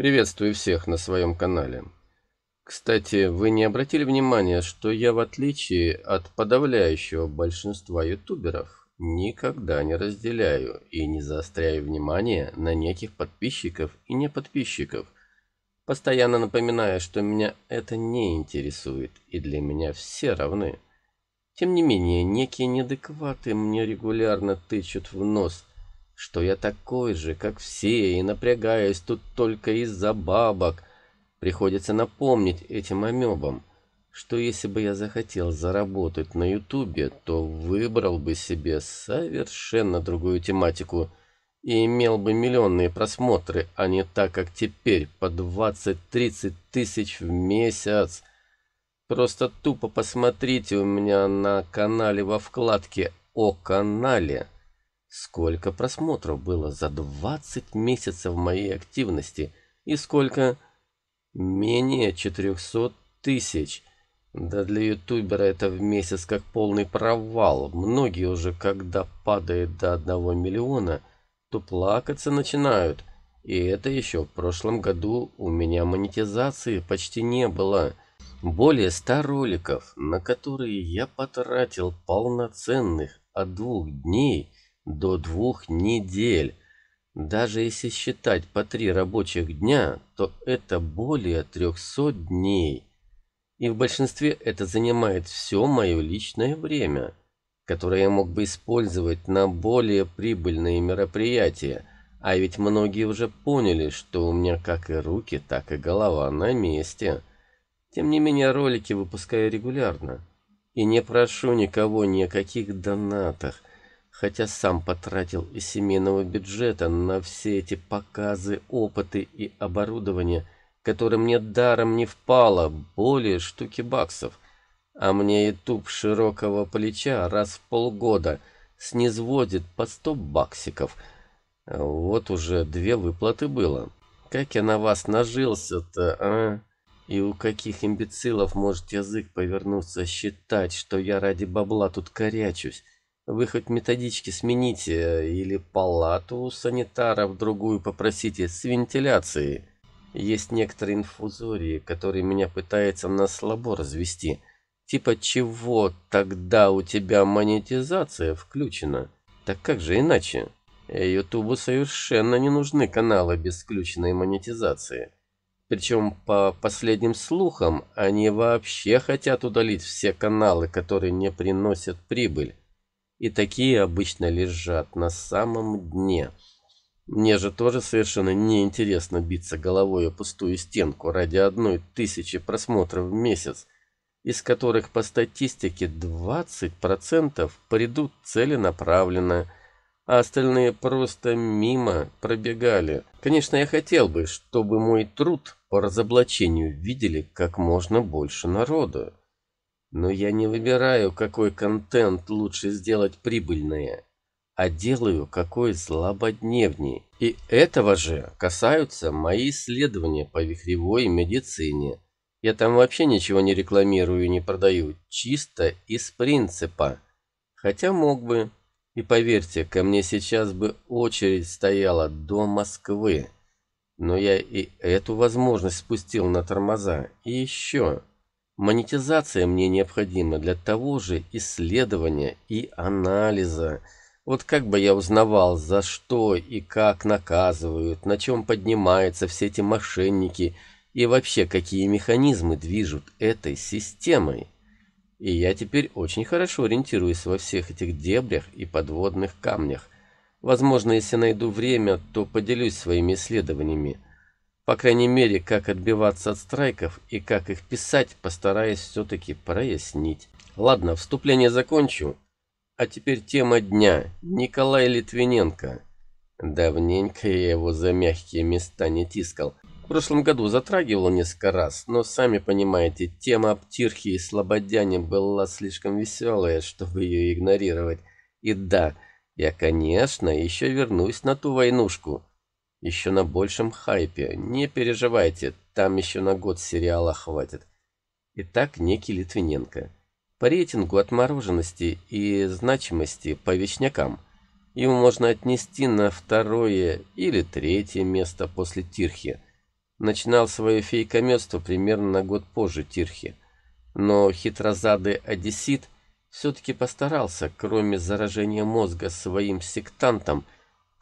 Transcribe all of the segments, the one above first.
Приветствую всех на своем канале. Кстати, вы не обратили внимания, что я, в отличие от подавляющего большинства ютуберов, никогда не разделяю и не заостряю внимание на неких подписчиков и не подписчиков, постоянно напоминая, что меня это не интересует и для меня все равны. Тем не менее, некие неадекваты мне регулярно тычут в нос, что я такой же, как все, и напрягаюсь тут только из-за бабок. Приходится напомнить этим амебам, что если бы я захотел заработать на ютубе, то выбрал бы себе совершенно другую тематику и имел бы миллионные просмотры, а не так, как теперь, по 20-30 тысяч в месяц. Просто тупо посмотрите у меня на канале во вкладке «О канале». Сколько просмотров было за 20 месяцев моей активности и сколько? Менее 400 тысяч. Да для ютубера это в месяц как полный провал. Многие уже, когда падает до 1 миллиона, то плакаться начинают. И это еще в прошлом году у меня монетизации почти не было. Более 100 роликов, на которые я потратил полноценных от 2 дней до 2 недель. Даже если считать по 3 рабочих дня, то это более 300 дней. И в большинстве это занимает все мое личное время, которое я мог бы использовать на более прибыльные мероприятия. А ведь многие уже поняли, что у меня как и руки, так и голова на месте. Тем не менее, ролики выпускаю регулярно. И не прошу никого ни о каких донатах. Хотя сам потратил из семейного бюджета на все эти показы, опыты и оборудование, которое мне даром не впало, более штуки баксов. А мне ютуб широкого плеча раз в полгода снизводит по 100 баксиков. Вот уже 2 выплаты было. Как я на вас нажился-то, а? И у каких имбецилов может язык повернуться считать, что я ради бабла тут корячусь? Вы хоть методички смените или палату у санитара в другую попросите с вентиляцией. Есть некоторые инфузории, которые меня пытаются на слабо развести. Типа чего тогда у тебя монетизация включена? Так как же иначе? Ютубу совершенно не нужны каналы без включенной монетизации. Причем по последним слухам они вообще хотят удалить все каналы, которые не приносят прибыль. И такие обычно лежат на самом дне. Мне же тоже совершенно неинтересно биться головой о пустую стенку ради 1000 просмотров в месяц, из которых по статистике 20% придут целенаправленно, а остальные просто мимо пробегали. Конечно, я хотел бы, чтобы мой труд по разоблачению видели как можно больше народу. Но я не выбираю, какой контент лучше сделать прибыльное, а делаю какой слабодневней. И этого же касаются мои исследования по вихревой медицине. Я там вообще ничего не рекламирую и не продаю, чисто из принципа. Хотя мог бы. И поверьте, ко мне сейчас бы очередь стояла до Москвы. Но я и эту возможность спустил на тормоза. И еще... Монетизация мне необходима для того же исследования и анализа. Вот как бы я узнавал, за что и как наказывают, на чем поднимаются все эти мошенники и вообще какие механизмы движут этой системой. И я теперь очень хорошо ориентируюсь во всех этих дебрях и подводных камнях. Возможно, если найду время, то поделюсь своими исследованиями. По крайней мере, как отбиваться от страйков и как их писать, постараюсь все-таки прояснить. Ладно, вступление закончу. А теперь тема дня. Николай Литвиненко. Давненько я его за мягкие места не тискал. В прошлом году затрагивал несколько раз, но, сами понимаете, тема об Тиртхе и Слободяне была слишком веселая, чтобы ее игнорировать. И да, я, конечно, еще вернусь на ту войнушку. Еще на большем хайпе. Не переживайте, там еще на год сериала хватит. Итак, некий Литвиненко. По рейтингу отмороженности и значимости по вишнякам его можно отнести на 2-е или 3-е место после Тиртхи. начинал свое фейкомётство примерно на год позже Тиртхи, но хитрозадый одессит все-таки постарался, кроме заражения мозга своим сектантам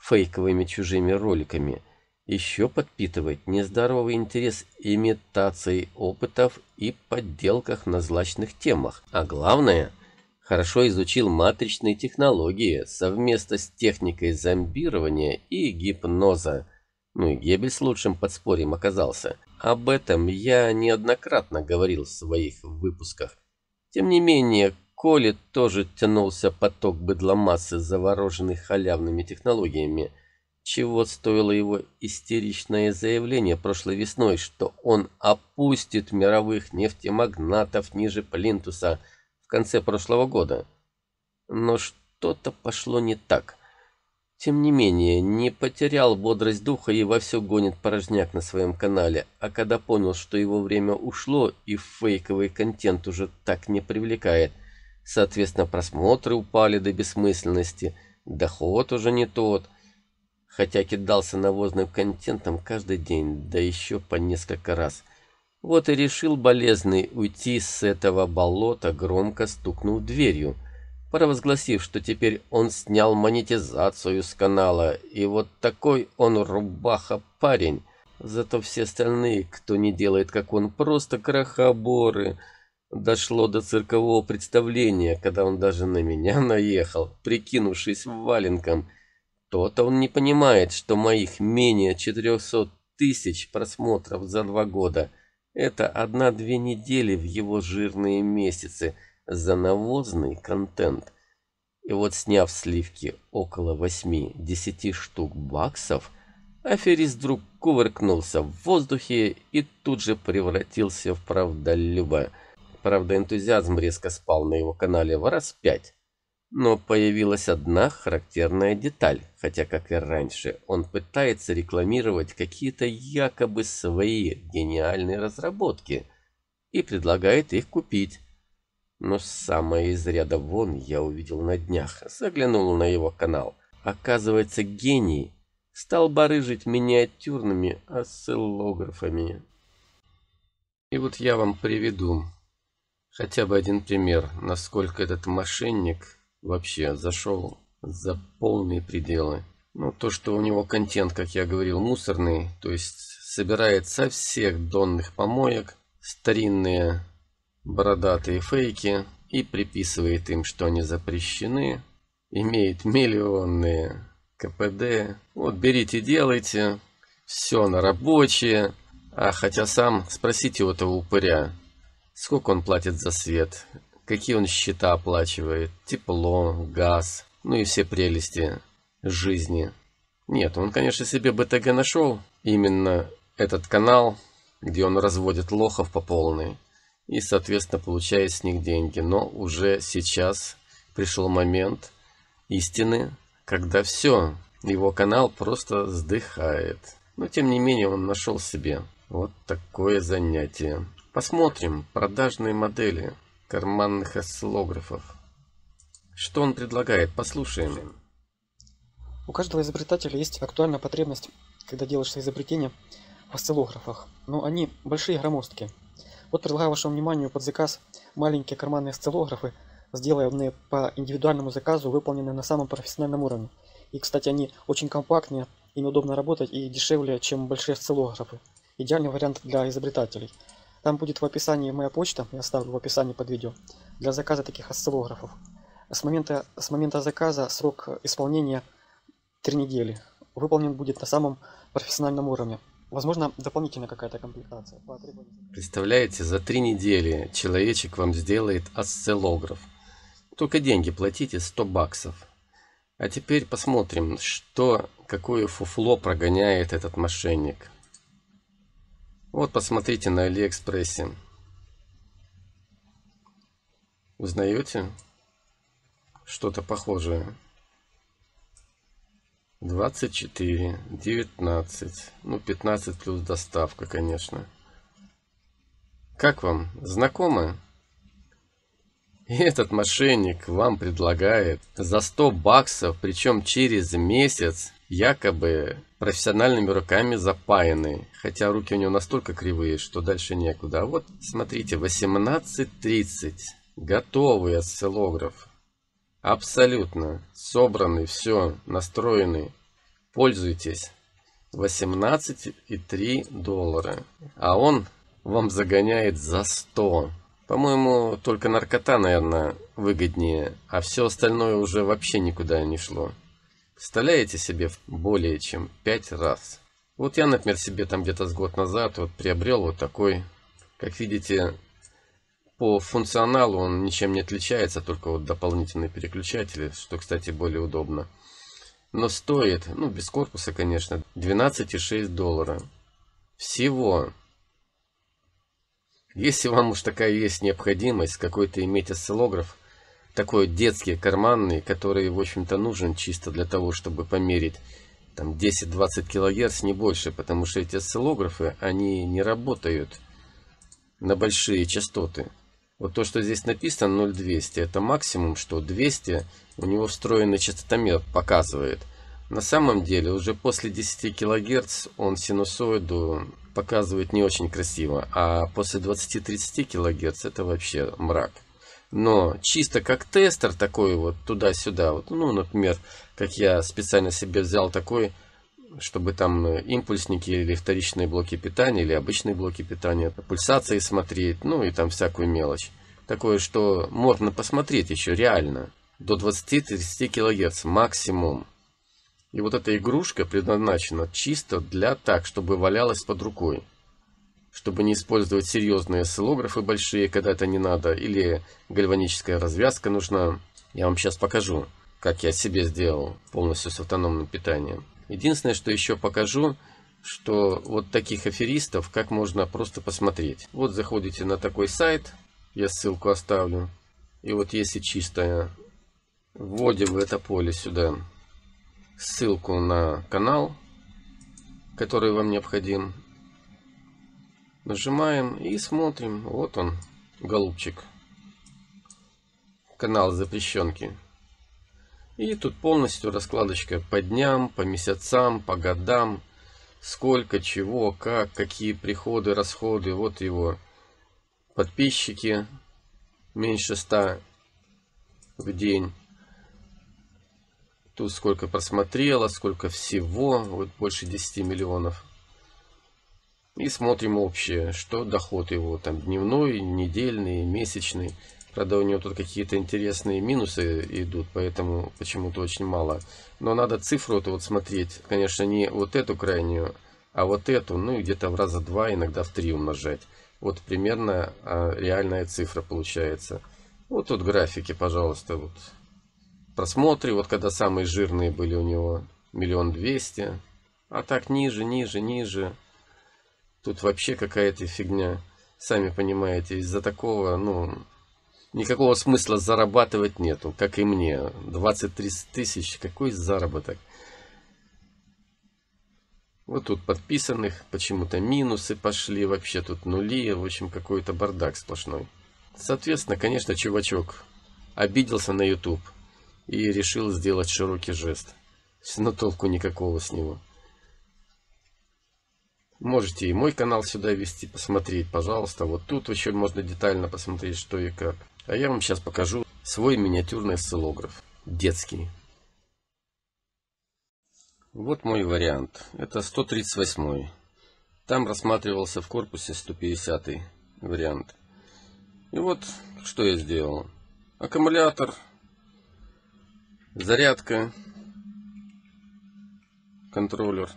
фейковыми чужими роликами, еще подпитывать нездоровый интерес имитацией опытов и подделках на злачных темах. А главное, хорошо изучил матричные технологии совместно с техникой зомбирования и гипноза. Ну и Геббельс лучшим подспорьем оказался. Об этом я неоднократно говорил в своих выпусках. Тем не менее, Коле тоже тянулся поток быдломассы, завороженный халявными технологиями, чего стоило его истеричное заявление прошлой весной, что он опустит мировых нефтемагнатов ниже плинтуса в конце прошлого года. Но что-то пошло не так. Тем не менее, не потерял бодрость духа и вовсю гонит порожняк на своем канале, а когда понял, что его время ушло и фейковый контент уже так не привлекает, соответственно, просмотры упали до бессмысленности, доход уже не тот, хотя кидался навозным контентом каждый день, да еще по несколько раз. Вот и решил болезный уйти с этого болота, громко стукнув дверью, провозгласив, что теперь он снял монетизацию с канала, и вот такой он рубаха-парень. Зато все остальные, кто не делает как он, просто крохоборы. Дошло до циркового представления, когда он даже на меня наехал, прикинувшись валенком. То-то он не понимает, что моих менее 400 000 просмотров за 2 года – это 1-2 недели в его жирные месяцы за навозный контент. И вот, сняв сливки около 8-10 штук баксов, аферист вдруг кувыркнулся в воздухе и тут же превратился в правдолюба. Правда, энтузиазм резко спал на его канале в раз 5. Но появилась одна характерная деталь, хотя, как и раньше, он пытается рекламировать какие-то якобы свои гениальные разработки и предлагает их купить. Но самое из ряда вон я увидел на днях, заглянул на его канал. Оказывается, гений стал барыжить миниатюрными осциллографами. И вот я вам приведу хотя бы один пример, насколько этот мошенник вообще зашел за полные пределы. Ну, то, что у него контент, как я говорил, мусорный, то есть собирает со всех донных помоек старинные бородатые фейки и приписывает им, что они запрещены, имеет миллионные КПД. Вот берите, делайте, все на рабочие. А хотя сам спросите у этого упыря, сколько он платит за свет, какие он счета оплачивает, тепло, газ, ну и все прелести жизни. Нет, он, конечно, себе БТГ нашел, именно этот канал, где он разводит лохов по полной и, соответственно, получает с них деньги. Но уже сейчас пришел момент истины, когда все, его канал просто сдыхает. Но, тем не менее, он нашел себе вот такое занятие. Посмотрим продажные модели карманных осциллографов. Что он предлагает? Послушаем. У каждого изобретателя есть актуальная потребность, когда делаешь свои изобретения в осциллографах. Но они большие, громоздкие. Вот предлагаю вашему вниманию под заказ маленькие карманные осциллографы, сделанные по индивидуальному заказу, выполненные на самом профессиональном уровне. И, кстати, они очень компактные, ими удобно работать и дешевле, чем большие осциллографы. Идеальный вариант для изобретателей. Там будет в описании моя почта, я оставлю в описании под видео, для заказа таких осциллографов. С момента заказа срок исполнения 3 недели. Выполнен будет на самом профессиональном уровне. Возможно, дополнительно какая-то комплектация. Представляете, за 3 недели человечек вам сделает осциллограф. Только деньги платите, 100 баксов. А теперь посмотрим, какое фуфло прогоняет этот мошенник. Вот посмотрите на Алиэкспрессе. Узнаете? Что-то похожее. 24, 19, ну 15 плюс доставка, конечно. Как вам? Знакомо? И этот мошенник вам предлагает за 100 баксов, причем через месяц, якобы профессиональными руками запаянный, хотя руки у него настолько кривые, что дальше некуда. А вот смотрите, 18:30, готовый осциллограф, абсолютно собранный, все настроенный, пользуйтесь. 18,3 доллара, а он вам загоняет за 100. По-моему, только наркота, наверное, выгоднее, а все остальное уже вообще никуда не шло. Представляете себе, более чем 5 раз. Вот я, например, себе там где-то с год назад вот приобрел вот такой. Как видите, по функционалу он ничем не отличается, только вот дополнительные переключатели, что, кстати, более удобно. Но стоит, ну, без корпуса, конечно, 12,6 доллара. Всего. Если вам уж такая есть необходимость, какой-то иметь осциллограф, такой детский, карманный, который, в общем-то, нужен чисто для того, чтобы померить там 10-20 килогерц, не больше, потому что эти осциллографы, они не работают на большие частоты. Вот то, что здесь написано 0,200, это максимум, что 200, у него встроенный частотомер показывает. На самом деле, уже после 10 килогерц он синусоиду показывает не очень красиво, а после 20-30 килогерц это вообще мрак. Но чисто как тестер такой вот туда-сюда, вот, ну, например, как я специально себе взял такой, чтобы там импульсники или вторичные блоки питания, или обычные блоки питания, пульсации смотреть, ну и там всякую мелочь. Такое, что можно посмотреть еще реально. До 20-30 килогерц максимум. И вот эта игрушка предназначена чисто для так, чтобы валялась под рукой. Чтобы не использовать серьезные осциллографы большие, когда это не надо, или гальваническая развязка нужна. Я вам сейчас покажу, как я себе сделал полностью с автономным питанием. Единственное, что еще покажу, что вот таких аферистов, как можно просто посмотреть. Вот заходите на такой сайт, я ссылку оставлю. И вот если чисто, вводим в это поле сюда ссылку на канал, который вам необходим. Нажимаем и смотрим. Вот он, голубчик. Канал запрещенки. И тут полностью раскладочка по дням, по месяцам, по годам. Сколько, чего, как, какие приходы, расходы. Вот его подписчики. Меньше 100 в день. Тут сколько просмотрело, сколько всего. Вот больше 10 миллионов. И смотрим общее, что доход его там дневной, недельный, месячный. Правда, у него тут какие-то интересные минусы идут, поэтому почему-то очень мало. Но надо цифру вот смотреть, конечно, не вот эту крайнюю, а вот эту, ну и где-то в раза 2, иногда в 3 умножать. Вот примерно реальная цифра получается. Вот тут графики, пожалуйста, вот просмотры, вот когда самые жирные были у него 1 200 000, а так ниже, ниже, ниже. Тут вообще какая-то фигня, сами понимаете, из-за такого, ну, никакого смысла зарабатывать нету, как и мне, 20-30 тысяч, какой заработок. Вот тут подписанных, почему-то минусы пошли, вообще тут нули, в общем, какой-то бардак сплошной. Соответственно, конечно, чувачок обиделся на YouTube и решил сделать широкий жест, но толку никакого с него. Можете и мой канал сюда вести, посмотреть, пожалуйста. Вот тут еще можно детально посмотреть, что и как. А я вам сейчас покажу свой миниатюрный осциллограф. Детский. Вот мой вариант. Это 138-й. Там рассматривался в корпусе 150-й вариант. И вот, что я сделал. Аккумулятор. Зарядка. Контроллер.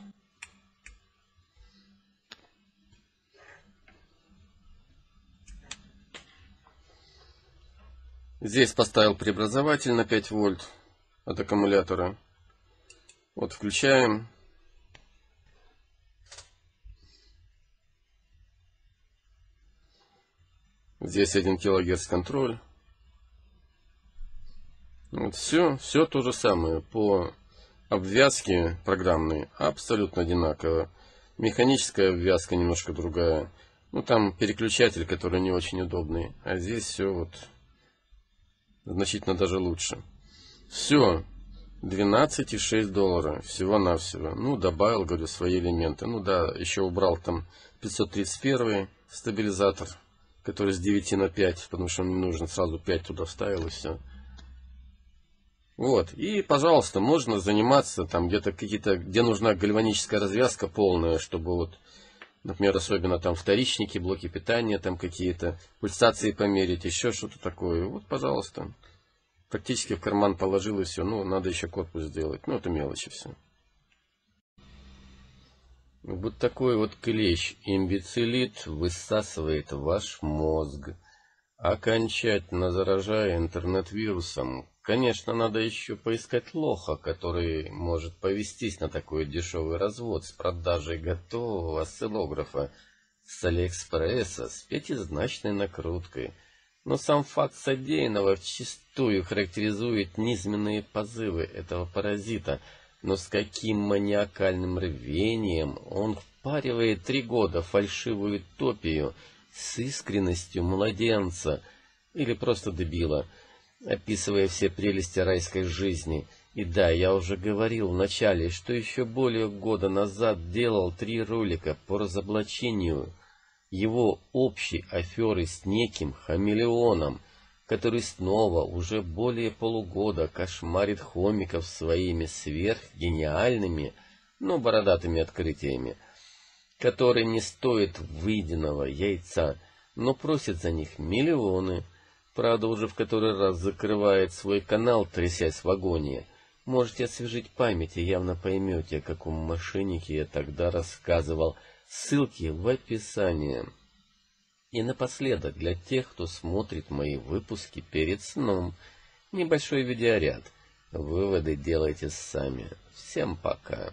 Здесь поставил преобразователь на 5 вольт от аккумулятора. Вот включаем. Здесь 1 килогерц контроль. Вот все то же самое. По обвязке программной абсолютно одинаково. Механическая обвязка немножко другая. Ну там переключатель, который не очень удобный. А здесь все вот значительно даже лучше. Все 12,6 доллара всего-навсего. Ну, добавил, говорю, свои элементы. Ну да, еще убрал там 531 стабилизатор, который с 9 на 5, потому что мне нужно сразу 5 туда вставил и все. Вот. И, пожалуйста, можно заниматься там где-то какие-то, где нужна гальваническая развязка полная, чтобы вот, например, особенно там вторичники, блоки питания, там какие-то пульсации померить, еще что-то такое. Вот, пожалуйста. Практически в карман положил и все. Ну, надо еще корпус сделать. Ну, это мелочи все. Вот такой вот клещ имбицилит высасывает ваш мозг, окончательно заражая интернет-вирусом. Конечно, надо еще поискать лоха, который может повестись на такой дешевый развод с продажей готового осциллографа с Алиэкспресса с пятизначной накруткой. Но сам факт содеянного вчистую характеризует низменные позывы этого паразита, но с каким маниакальным рвением он впаривает 3 года фальшивую утопию с искренностью младенца или просто дебила, описывая все прелести райской жизни. И да, я уже говорил вначале, что еще более года назад делал 3 ролика по разоблачению его общей аферы с неким хамелеоном, который снова уже более полугода кошмарит хомиков своими сверхгениальными, но бородатыми открытиями, которые не стоят выеденного яйца, но просит за них миллионы. Правда, уже в который раз закрывает свой канал, трясясь в агонии. Можете освежить память и явно поймете, о каком мошеннике я тогда рассказывал. Ссылки в описании. И напоследок, для тех, кто смотрит мои выпуски перед сном, небольшой видеоряд. Выводы делайте сами. Всем пока.